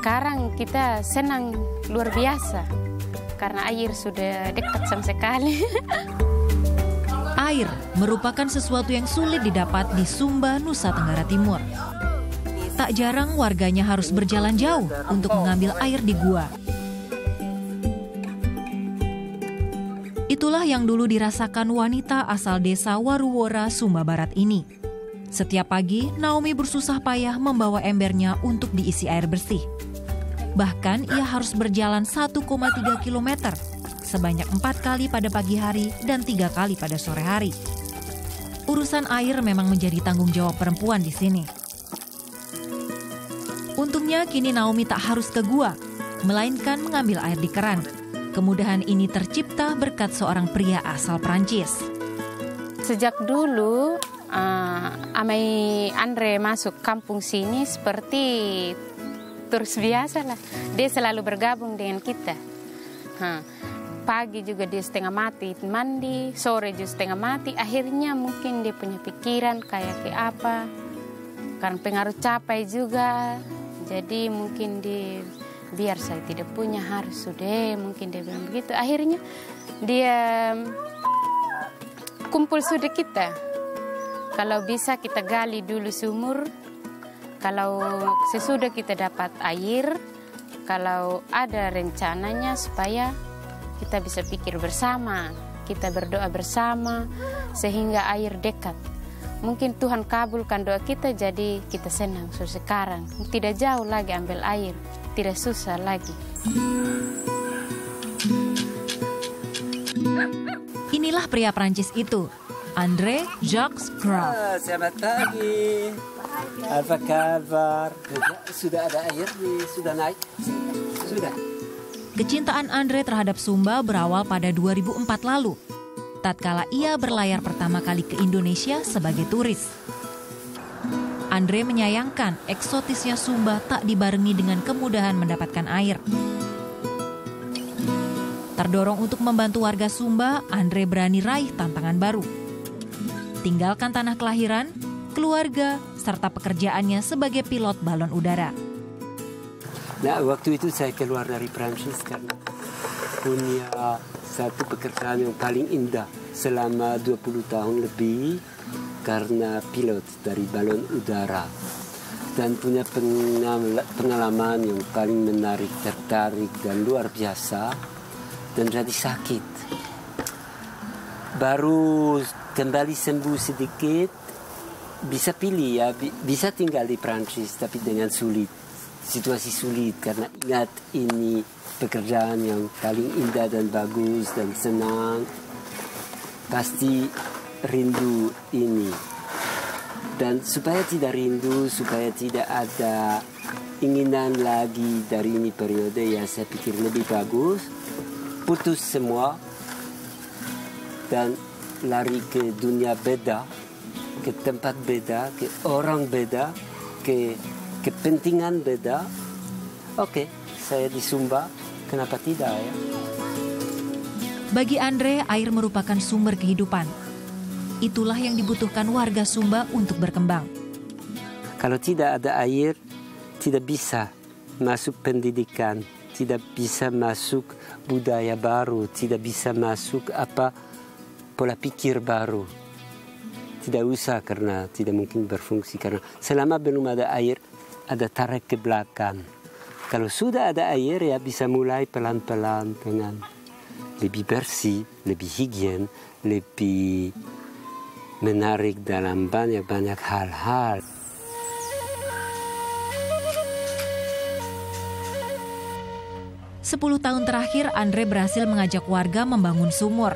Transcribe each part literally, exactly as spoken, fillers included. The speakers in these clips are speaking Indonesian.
Sekarang kita senang luar biasa karena air sudah dekat sama sekali. Air merupakan sesuatu yang sulit didapat di Sumba, Nusa Tenggara Timur. Tak jarang warganya harus berjalan jauh untuk mengambil air di gua. Itulah yang dulu dirasakan wanita asal desa Waruwora, Sumba Barat ini. Setiap pagi, Naomi bersusah payah membawa embernya untuk diisi air bersih. Bahkan ia harus berjalan satu koma tiga kilometer. Sebanyak empat kali pada pagi hari dan tiga kali pada sore hari. Urusan air memang menjadi tanggung jawab perempuan di sini. Untungnya kini Naomi tak harus ke gua, melainkan mengambil air di keran. Kemudahan ini tercipta berkat seorang pria asal Perancis. Sejak dulu, uh, Amai Andre masuk kampung sini seperti turis biasa lah. Dia selalu bergabung dengan kita. Ha. Pagi juga dia setengah mati mandi, sore juga setengah mati. Akhirnya mungkin dia punya pikiran kayak kayak apa, karena pengaruh capai juga. Jadi mungkin dia biar saya tidak punya harus sudah, mungkin dia bilang begitu. Akhirnya dia kumpul sudah kita. Kalau bisa kita gali dulu sumur. Kalau sesudah kita dapat air, kalau ada rencananya supaya kita bisa pikir bersama, kita berdoa bersama, sehingga air dekat. Mungkin Tuhan kabulkan doa kita, jadi kita senang sekarang. Tidak jauh lagi ambil air, tidak susah lagi. Inilah pria Perancis itu, Andre Jacques Graff. Selamat pagi. Apa kabar? Sudah ada air, sudah naik? Sudah. Kecintaan Andre terhadap Sumba berawal pada dua ribu empat lalu, tatkala ia berlayar pertama kali ke Indonesia sebagai turis. Andre menyayangkan eksotisnya Sumba tak dibarengi dengan kemudahan mendapatkan air. Terdorong untuk membantu warga Sumba, Andre berani raih tantangan baru. Tinggalkan tanah kelahiran, keluarga, serta pekerjaannya sebagai pilot balon udara. Nah, waktu itu saya keluar dari Perancis karena punya satu pekerjaan yang paling indah selama dua puluh tahun lebih, karena pilot dari balon udara, dan punya pengalaman yang paling menarik, tertarik, dan luar biasa, dan jadi sakit. Baru kembali sembuh sedikit, bisa pilih ya, bisa tinggal di Perancis, tapi dengan sulit. Situasi sulit karena ingat ini pekerjaan yang paling indah dan bagus dan senang. Pasti rindu ini. Dan supaya tidak rindu, supaya tidak ada keinginan lagi dari ini periode, ya saya pikir lebih bagus putus semua dan lari ke dunia beda, ke tempat beda, ke orang beda, ke kepentingan beda. Oke, saya di Sumba, kenapa tidak ya? Bagi Andre, air merupakan sumber kehidupan. Itulah yang dibutuhkan warga Sumba untuk berkembang. Kalau tidak ada air, tidak bisa masuk pendidikan, tidak bisa masuk budaya baru, tidak bisa masuk apa pola pikir baru. Tidak usah karena tidak mungkin berfungsi, karena selama belum ada air, ada tarik ke belakang. Kalau sudah ada air ya bisa mulai pelan-pelan dengan lebih bersih, lebih higien, lebih menarik dalam banyak-banyak hal-hal. Sepuluh tahun terakhir Andre berhasil mengajak warga membangun sumur.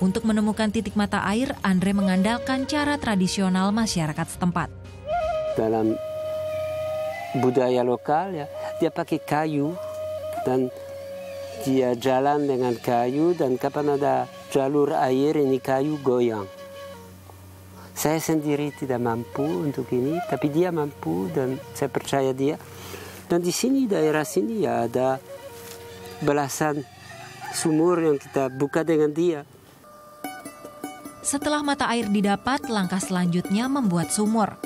Untuk menemukan titik mata air, Andre mengandalkan cara tradisional masyarakat setempat. Dalam budaya lokal ya, dia pakai kayu dan dia jalan dengan kayu, dan kapan ada jalur air ini kayu goyang. Saya sendiri tidak mampu untuk ini, tapi dia mampu dan saya percaya dia. Dan di sini daerah sini ya ada belasan sumur yang kita buka dengan dia. Setelah mata air didapat, langkah selanjutnya membuat sumur.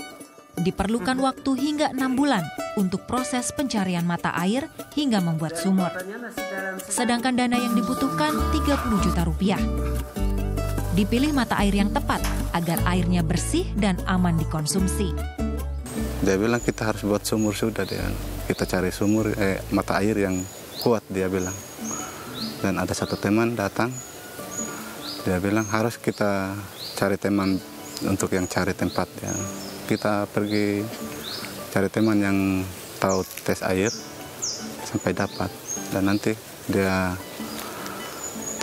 Diperlukan waktu hingga enam bulan untuk proses pencarian mata air hingga membuat sumur. Sedangkan dana yang dibutuhkan tiga puluh juta rupiah. Dipilih mata air yang tepat agar airnya bersih dan aman dikonsumsi. Dia bilang kita harus buat sumur sudah, dia. Kita cari sumur eh, mata air yang kuat, dia bilang. Dan ada satu teman datang, dia bilang harus kita cari teman untuk yang cari tempat, ya. Kita pergi cari teman yang tahu tes air sampai dapat, dan nanti dia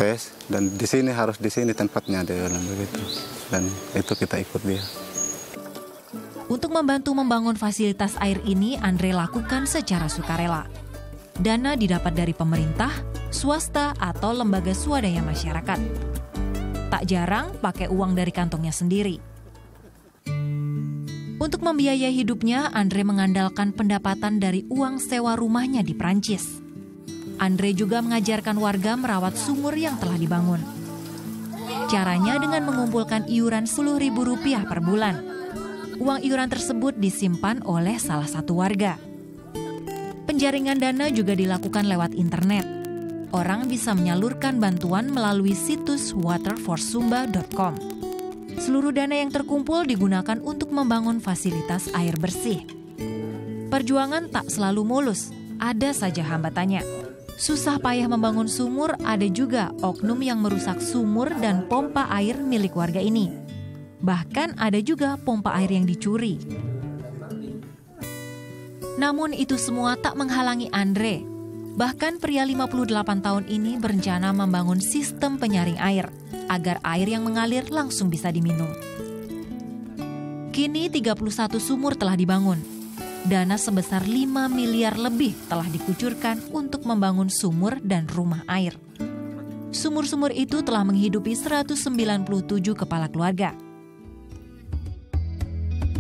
tes, dan di sini harus di sini tempatnya, dia bilang begitu, dan itu kita ikut dia. Untuk membantu membangun fasilitas air ini, Andre lakukan secara sukarela. Dana didapat dari pemerintah, swasta, atau lembaga swadaya masyarakat. Tak jarang pakai uang dari kantongnya sendiri. Untuk membiayai hidupnya, Andre mengandalkan pendapatan dari uang sewa rumahnya di Prancis. Andre juga mengajarkan warga merawat sumur yang telah dibangun. Caranya dengan mengumpulkan iuran sepuluh ribu rupiah per bulan. Uang iuran tersebut disimpan oleh salah satu warga. Penjaringan dana juga dilakukan lewat internet. Orang bisa menyalurkan bantuan melalui situs water for sumba dot com. Seluruh dana yang terkumpul digunakan untuk membangun fasilitas air bersih. Perjuangan tak selalu mulus, ada saja hambatannya. Susah payah membangun sumur, ada juga oknum yang merusak sumur dan pompa air milik warga ini. Bahkan ada juga pompa air yang dicuri. Namun itu semua tak menghalangi Andre. Bahkan pria lima puluh delapan tahun ini berencana membangun sistem penyaring air agar air yang mengalir langsung bisa diminum. Kini tiga puluh satu sumur telah dibangun. Dana sebesar lima miliar lebih telah dikucurkan untuk membangun sumur dan rumah air. Sumur-sumur itu telah menghidupi seratus sembilan puluh tujuh kepala keluarga.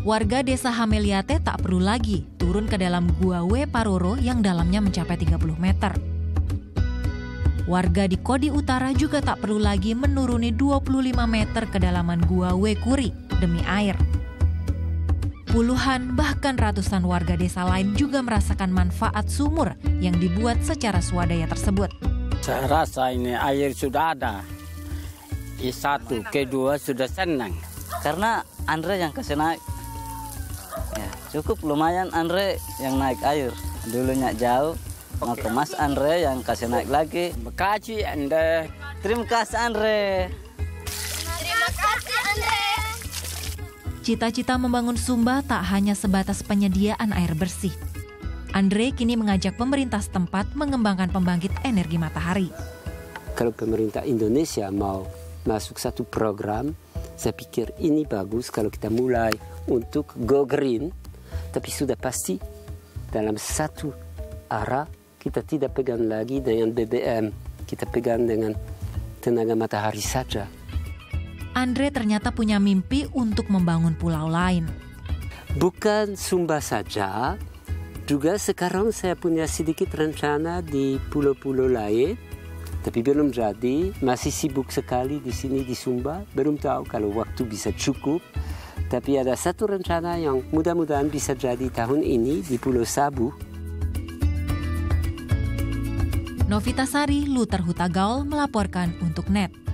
Warga desa Hameliate tak perlu lagi turun ke dalam Gua Wee Paroro yang dalamnya mencapai tiga puluh meter. Warga di Kodi Utara juga tak perlu lagi menuruni dua puluh lima meter kedalaman Gua Wee Kuri demi air. Puluhan bahkan ratusan warga desa lain juga merasakan manfaat sumur yang dibuat secara swadaya tersebut. Saya rasa ini air sudah ada. Satu, kedua sudah senang. Karena Andre yang kasih naik. Ya, cukup lumayan Andre yang naik air. Dulunya jauh. Maka Mas Andre yang kasih naik lagi. Bekaci Andre. Terima kasih Andre. Terima kasih Andre. Cita-cita membangun Sumba tak hanya sebatas penyediaan air bersih. Andre kini mengajak pemerintah setempat mengembangkan pembangkit energi matahari. Kalau pemerintah Indonesia mau masuk satu program, saya pikir ini bagus kalau kita mulai untuk go green. Tapi sudah pasti dalam satu arah kita tidak pegang lagi dengan B B M, kita pegang dengan tenaga matahari saja. Andre ternyata punya mimpi untuk membangun pulau lain. Bukan Sumba saja, juga sekarang saya punya sedikit rencana di pulau-pulau lain, tapi belum jadi, masih sibuk sekali di sini di Sumba, belum tahu kalau waktu bisa cukup. Tapi ada satu rencana yang mudah-mudahan bisa jadi tahun ini di Pulau Sabu. Novita Sari Luther Hutagaul melaporkan untuk N E T.